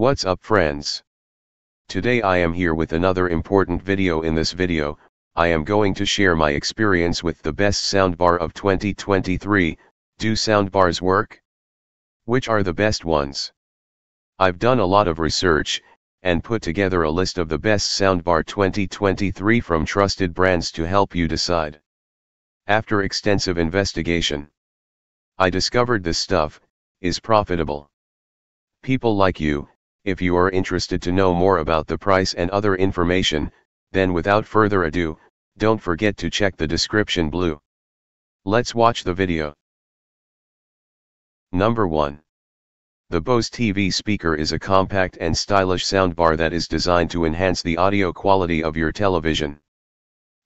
What's up, friends? Today I am here with another important video. In this video, I am going to share my experience with the best soundbar of 2023, Do soundbars work? Which are the best ones? I've done a lot of research, and put together a list of the best soundbar 2023 from trusted brands to help you decide. After extensive investigation, I discovered this stuff is profitable. People like you, if you are interested to know more about the price and other information, then without further ado, don't forget to check the description below. Let's watch the video. Number 1. The Bose TV speaker is a compact and stylish soundbar that is designed to enhance the audio quality of your television.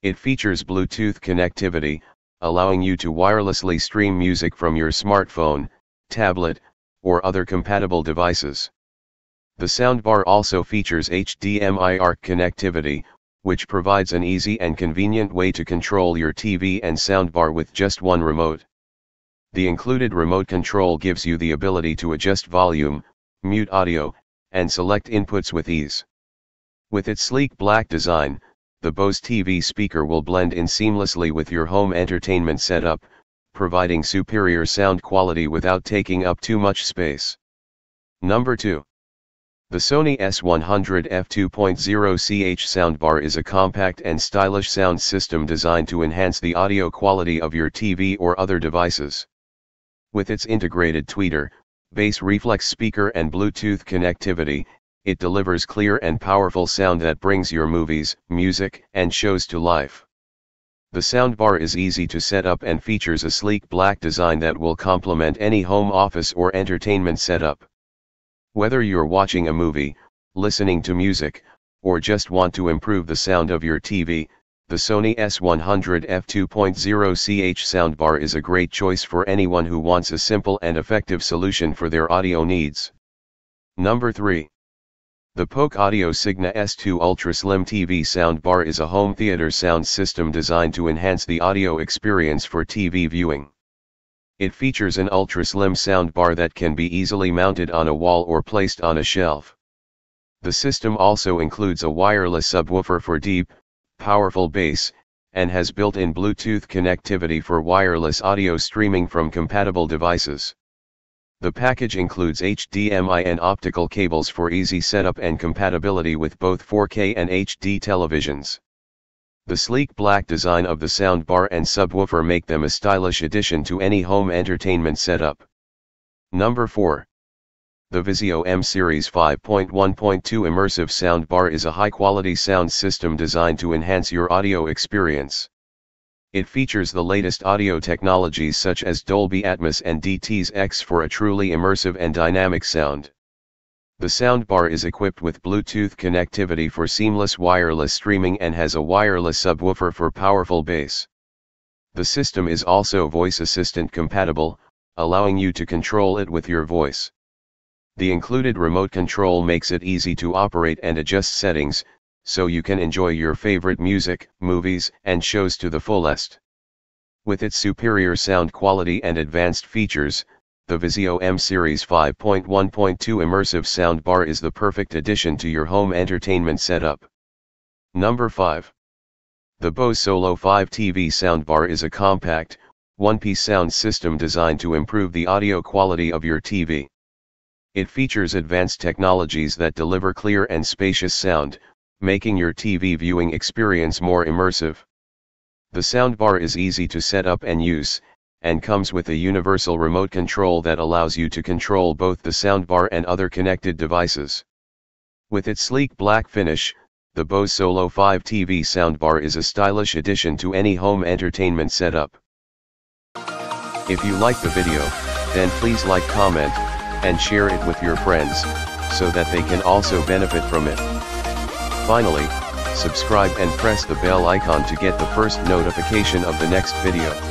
It features Bluetooth connectivity, allowing you to wirelessly stream music from your smartphone, tablet, or other compatible devices. The soundbar also features HDMI ARC connectivity, which provides an easy and convenient way to control your TV and soundbar with just one remote. The included remote control gives you the ability to adjust volume, mute audio, and select inputs with ease. With its sleek black design, the Bose TV speaker will blend in seamlessly with your home entertainment setup, providing superior sound quality without taking up too much space. Number 2. The Sony S100 f2.0ch soundbar is a compact and stylish sound system designed to enhance the audio quality of your TV or other devices. With its integrated tweeter, bass reflex speaker and Bluetooth connectivity, it delivers clear and powerful sound that brings your movies, music, and shows to life. The soundbar is easy to set up and features a sleek black design that will complement any home, office, or entertainment setup. Whether you're watching a movie, listening to music, or just want to improve the sound of your TV, the Sony S100 f2.0ch soundbar is a great choice for anyone who wants a simple and effective solution for their audio needs. Number 3. The Polk Audio Signa S2 Ultra Slim TV soundbar is a home theater sound system designed to enhance the audio experience for TV viewing. It features an ultra-slim soundbar that can be easily mounted on a wall or placed on a shelf. The system also includes a wireless subwoofer for deep, powerful bass, and has built-in Bluetooth connectivity for wireless audio streaming from compatible devices. The package includes HDMI and optical cables for easy setup and compatibility with both 4K and HD televisions. The sleek black design of the soundbar and subwoofer make them a stylish addition to any home entertainment setup. Number 4. The Vizio M Series 5.1.2 Immersive Soundbar is a high-quality sound system designed to enhance your audio experience. It features the latest audio technologies such as Dolby Atmos and DTS:X for a truly immersive and dynamic sound. The soundbar is equipped with Bluetooth connectivity for seamless wireless streaming and has a wireless subwoofer for powerful bass. The system is also voice assistant compatible, allowing you to control it with your voice. The included remote control makes it easy to operate and adjust settings, so you can enjoy your favorite music, movies, and shows to the fullest. With its superior sound quality and advanced features, the Vizio M Series 5.1.2 Immersive Soundbar is the perfect addition to your home entertainment setup. Number 5. The Bose Solo 5 TV Soundbar is a compact, one-piece sound system designed to improve the audio quality of your TV. It features advanced technologies that deliver clear and spacious sound, making your TV viewing experience more immersive. The soundbar is easy to set up and use, and comes with a universal remote control that allows you to control both the soundbar and other connected devices. With its sleek black finish, the Bose Solo 5 TV soundbar is a stylish addition to any home entertainment setup. If you like the video, then please like, comment, and share it with your friends, so that they can also benefit from it. Finally, subscribe and press the bell icon to get the first notification of the next video.